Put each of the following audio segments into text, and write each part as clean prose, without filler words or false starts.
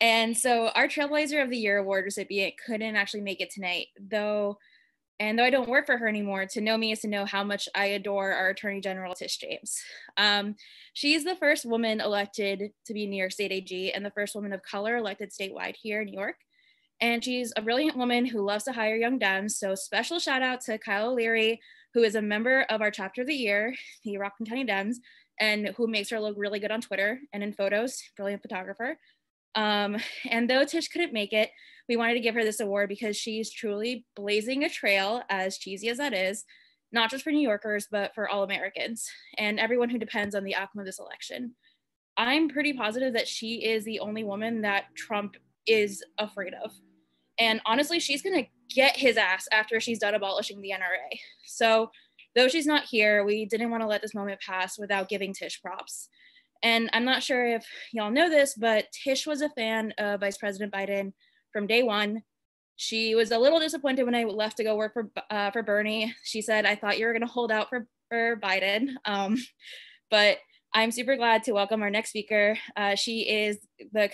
And so our Trailblazer of the Year award recipient couldn't actually make it tonight, though I don't work for her anymore, to know me is to know how much I adore our Attorney General, Tish James. She's the first woman elected to be New York State AG and the first woman of color elected statewide here in New York. And she's a brilliant woman who loves to hire young Dems. So special shout out to Kyle O'Leary, who is a member of our Chapter of the Year, the Rockland County Dems, and who makes her look really good on Twitter and in photos, brilliant photographer. And though Tish couldn't make it, we wanted to give her this award because she's truly blazing a trail, as cheesy as that is, not just for New Yorkers, but for all Americans and everyone who depends on the outcome of this election. I'm pretty positive that she is the only woman that Trump is afraid of. And honestly, she's gonna get his ass after she's done abolishing the NRA. So though she's not here, we didn't wanna let this moment pass without giving Tish props. And I'm not sure if y'all know this, but Tish was a fan of Vice President Biden from day one. She was a little disappointed when I left to go work for Bernie. She said, "I thought you were gonna hold out for Biden." But I'm super glad to welcome our next speaker. She is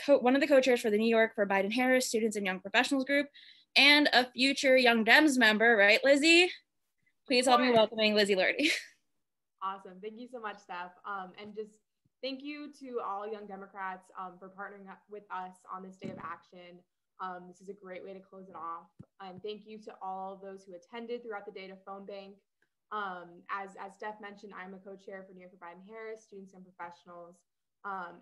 one of the co-chairs for the New York for Biden-Harris Students and Young Professionals Group and a future Young Dems member, right, Lizzie? Please help me welcoming Lizzie Lordi. Awesome, thank you so much, Steph. And just thank you to all Young Democrats for partnering up with us on this day of action. This is a great way to close it off. And thank you to all of those who attended throughout the day to phone bank. As Steph mentioned, I'm a co-chair for New York for Biden-Harris, Students and Professionals,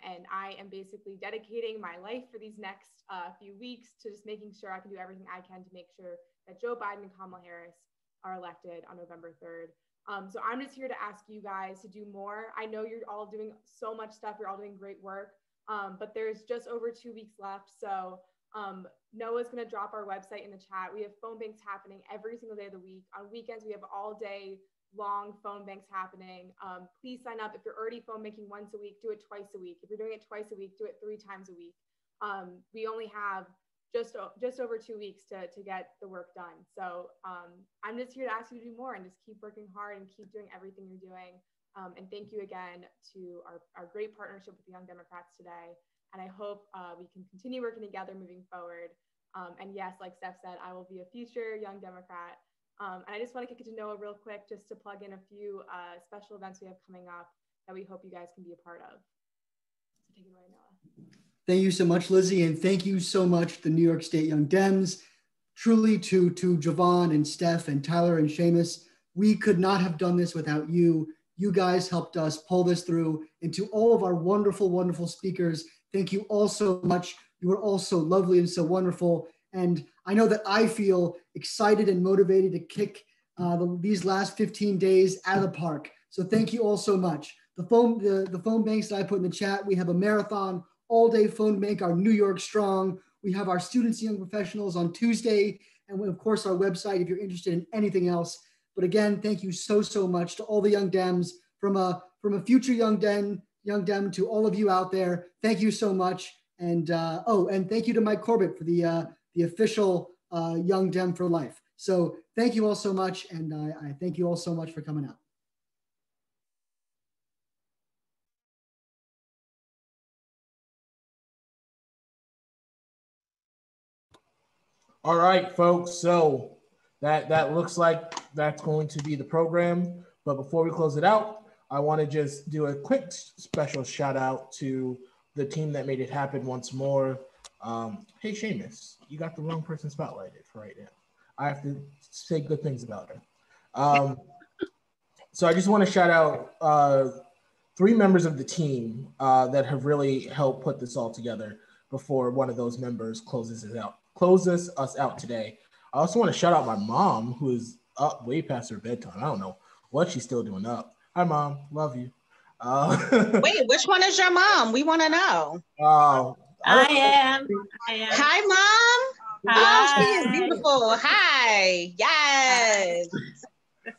and I am basically dedicating my life for these next few weeks to just making sure I can do everything I can to make sure that Joe Biden and Kamala Harris are elected on November 3rd. So I'm just here to ask you guys to do more. I know you're all doing so much stuff, you're all doing great work, but there's just over 2 weeks left, so Noah's going to drop our website in the chat. We have phone banks happening every single day of the week. On weekends, we have all day long phone banks happening. Please sign up. If you're already phone banking once a week, do it twice a week. If you're doing it twice a week, do it 3 times a week. We only have just over 2 weeks to get the work done. So I'm just here to ask you to do more and just keep working hard and keep doing everything you're doing. And thank you again to our great partnership with the Young Democrats today. And I hope we can continue working together moving forward. And yes, like Steph said, I will be a future Young Democrat. And I just want to get to Noah real quick just to plug in a few special events we have coming up that we hope you guys can be a part of. So take it away, Noah. Thank you so much, Lizzie. And thank you so much, the New York State Young Dems. Truly to Jovan and Steph and Tyler and Seamus, we could not have done this without you. You guys helped us pull this through. And to all of our wonderful, wonderful speakers, thank you all so much. You were all so lovely and so wonderful. And I know that I feel excited and motivated to kick these last 15 days out of the park. So thank you all so much. The phone banks that I put in the chat, we have a marathon all day phone bank, our New York Strong. We have our Students and Young Professionals on Tuesday. And of course, our website if you're interested in anything else. But again, thank you so, so much to all the Young Dems, from a future Young Dem to all of you out there. Thank you so much. And and thank you to Mike Corbett for the official Young Dem for Life. So thank you all so much. And I thank you all so much for coming out. All right, folks. So that looks like that's going to be the program. But before we close it out, I want to just do a quick special shout out to the team that made it happen once more. Hey, Seamus, you got the wrong person spotlighted for right now. I have to say good things about her. So I just want to shout out 3 members of the team that have really helped put this all together before one of those members closes us out today. I also want to shout out my mom, who is up way past her bedtime. I don't know what she's still doing up. Hi, Mom. Love you. Wait, which one is your mom? We want to know. Oh, I am. Hi, Mom. Hi. Oh, she is beautiful. Hi. Yes.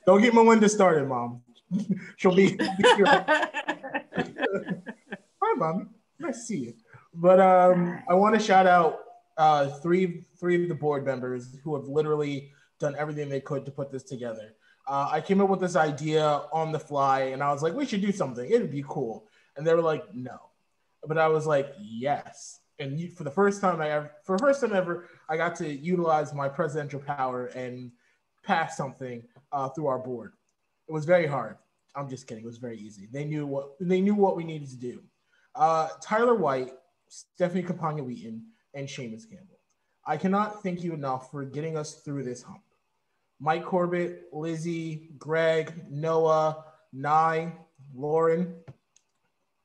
Don't get Melinda started, Mom. She'll be. Hi, Mom. Nice to see you. But I want to shout out 3 of the board members who have literally done everything they could to put this together. I came up with this idea on the fly and I was like, we should do something. It'd be cool. And they were like, no. But I was like, yes. and you, for the first time ever, I got to utilize my presidential power and pass something through our board. It was very hard. I'm just kidding. It was very easy. They knew what we needed to do. Tyler White, Stephanie Campagna Wheaton, and Seamus Campbell. I cannot thank you enough for getting us through this hump. Mike Corbett, Lizzie, Greg, Noah, Nye, Lauren,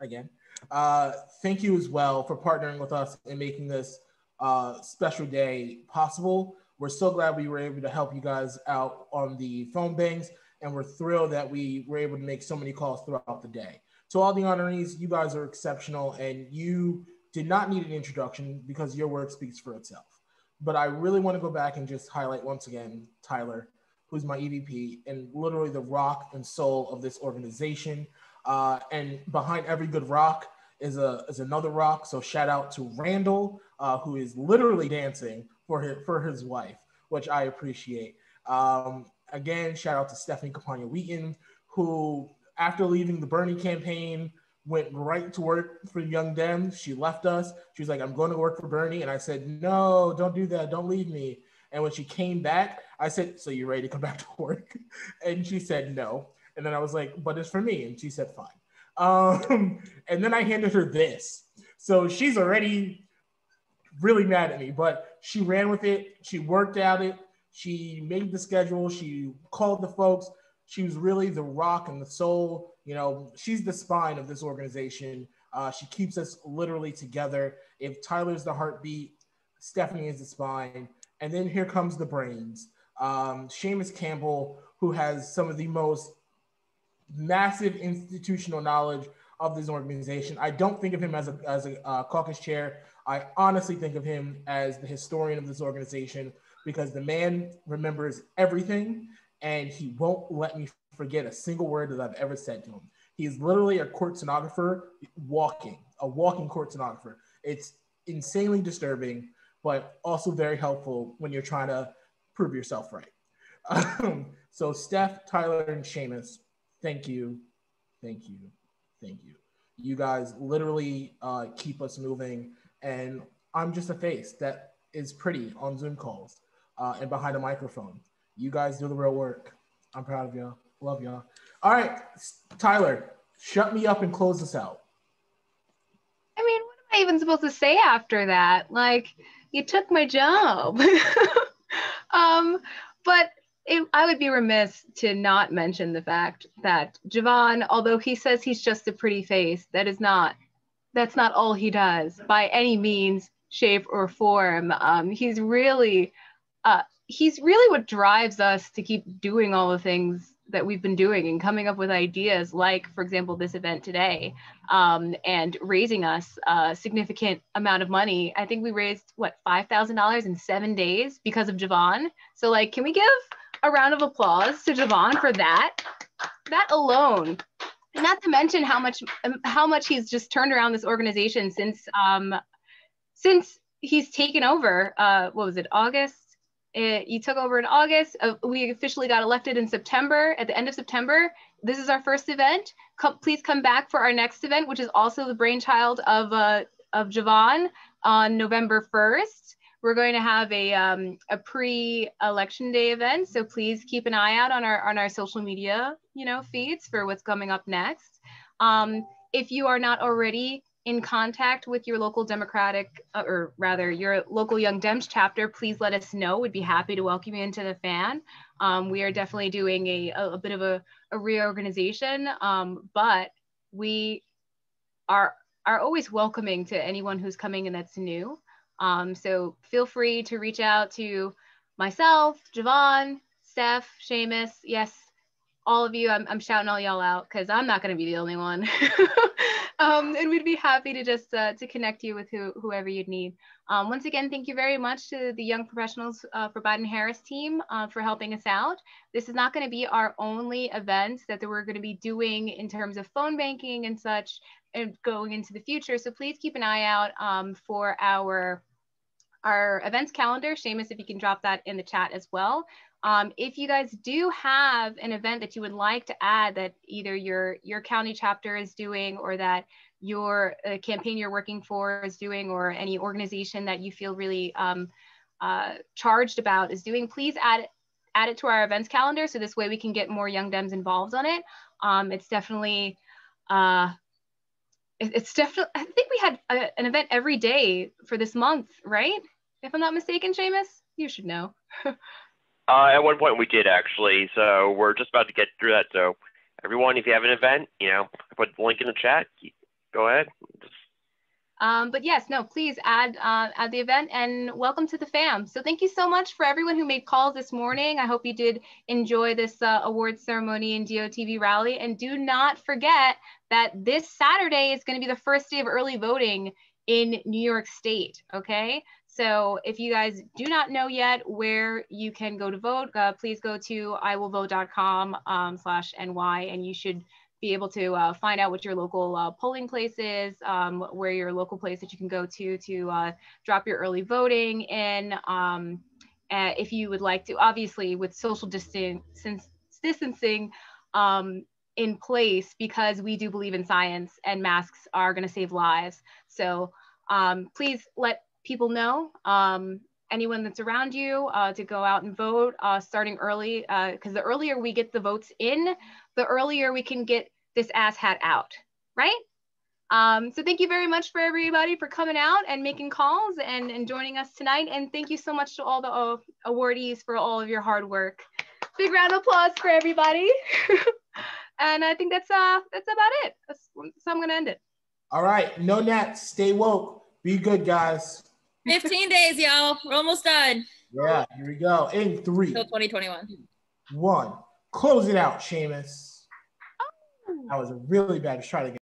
again. Thank you as well for partnering with us and making this special day possible. We're so glad we were able to help you guys out on the phone banks, and we're thrilled that we were able to make so many calls throughout the day. To all the honorees, you guys are exceptional, and you did not need an introduction because your work speaks for itself. But I really want to go back and just highlight once again Tyler, who's my EVP and literally the rock and soul of this organization. And behind every good rock is another rock. So shout out to Randall, who is literally dancing for his wife, which I appreciate. Again, shout out to Stephanie Campagna Wheaton, who after leaving the Bernie campaign went right to work for Young Dems. She left us. She was like, I'm going to work for Bernie. And I said, no, don't do that. Don't leave me. And when she came back, I said, so you're ready to come back to work? And she said, no. And then I was like, but it's for me. And she said, fine. And then I handed her this. So she's already really mad at me, but she ran with it. She worked at it. She made the schedule. She called the folks. She was really the rock and the soul. You know, she's the spine of this organization. She keeps us literally together. If Tyler's the heartbeat, Stephanie is the spine. And then here comes the brains. Seamus Campbell, who has some of the most massive institutional knowledge of this organization. I don't think of him as a caucus chair. I honestly think of him as the historian of this organization because the man remembers everything and he won't let me forget a single word that I've ever said to him. He is literally a court stenographer walking, a walking court stenographer. It's insanely disturbing, but also very helpful when you're trying to prove yourself right. So Steph, Tyler, and Seamus, thank you, thank you, thank you. You guys literally keep us moving, and I'm just a face that is pretty on Zoom calls and behind a microphone. You guys do the real work. I'm proud of y'all. Love y'all. All right, Tyler, shut me up and close this out. I mean, what am I even supposed to say after that? Like, you took my job. I would be remiss to not mention the fact that Jovan, although he says he's just a pretty face, that's not all he does by any means, shape, or form. He's really what drives us to keep doing all the things that we've been doing and coming up with ideas like, for example, this event today and raising us a significant amount of money. I think we raised, what, $5,000 in 7 days because of Jovan. So like, can we give a round of applause to Jovan for that? That alone, not to mention how much he's just turned around this organization since he's taken over, what was it, August? You took over in August. We officially got elected in September, at the end of September. This is our first event. Please come back for our next event, which is also the brainchild of Jovan on November 1st. We're going to have a pre-election day event. So please keep an eye out on our social media, feeds for what's coming up next. If you are not already in contact with your local Democratic, or rather your local Young Dems chapter, please let us know. We'd be happy to welcome you into the fan. We are definitely doing a bit of a reorganization, but we are always welcoming to anyone who's coming and that's new. So feel free to reach out to myself, Jovan, Steph, Seamus, yes, all of you. I'm shouting all y'all out because I'm not going to be the only one. And we'd be happy to just to connect you with whoever you'd need. Once again, thank you very much to the Young Professionals for Biden-Harris team for helping us out. This is not going to be our only event that we're going to be doing in terms of phone banking and such and going into the future. So please keep an eye out for our events calendar. Seamus, if you can drop that in the chat as well. If you guys do have an event that you would like to add that either your county chapter is doing or that your campaign you're working for is doing, or any organization that you feel really charged about is doing, please add it to our events calendar. So this way we can get more young Dems involved on it. It's definitely, I think we had an event every day for this month, right? If I'm not mistaken, Seamus, you should know. At one point we did actually. So we're just about to get through that. So everyone, if you have an event, you know, put the link in the chat, go ahead. But yes, no, please add the event, and welcome to the fam. So thank you so much for everyone who made calls this morning. I hope you did enjoy this awards ceremony and DOTV rally. And do not forget that this Saturday is going to be the first day of early voting in New York State, okay? So if you guys do not know yet where you can go to vote, please go to iwillvote.com/NY, and you should be able to find out what your local polling place is, where your local place that you can go to drop your early voting in. If you would like to, obviously with social distancing in place, because we do believe in science and masks are gonna save lives. So please let people know, anyone that's around you, to go out and vote starting early, because the earlier we get the votes in, the earlier we can get this asshat out, right? So thank you very much for everybody for coming out and making calls and joining us tonight. And thank you so much to all the awardees for all of your hard work. Big round of applause for everybody. And I think that's about it. So I'm gonna end it. All right, no nats, stay woke, be good guys. 15 days, y'all. We're almost done. Yeah, here we go. In 3. Until 2021. 1. Close it out, Seamus. Oh. That was really bad. Just try to get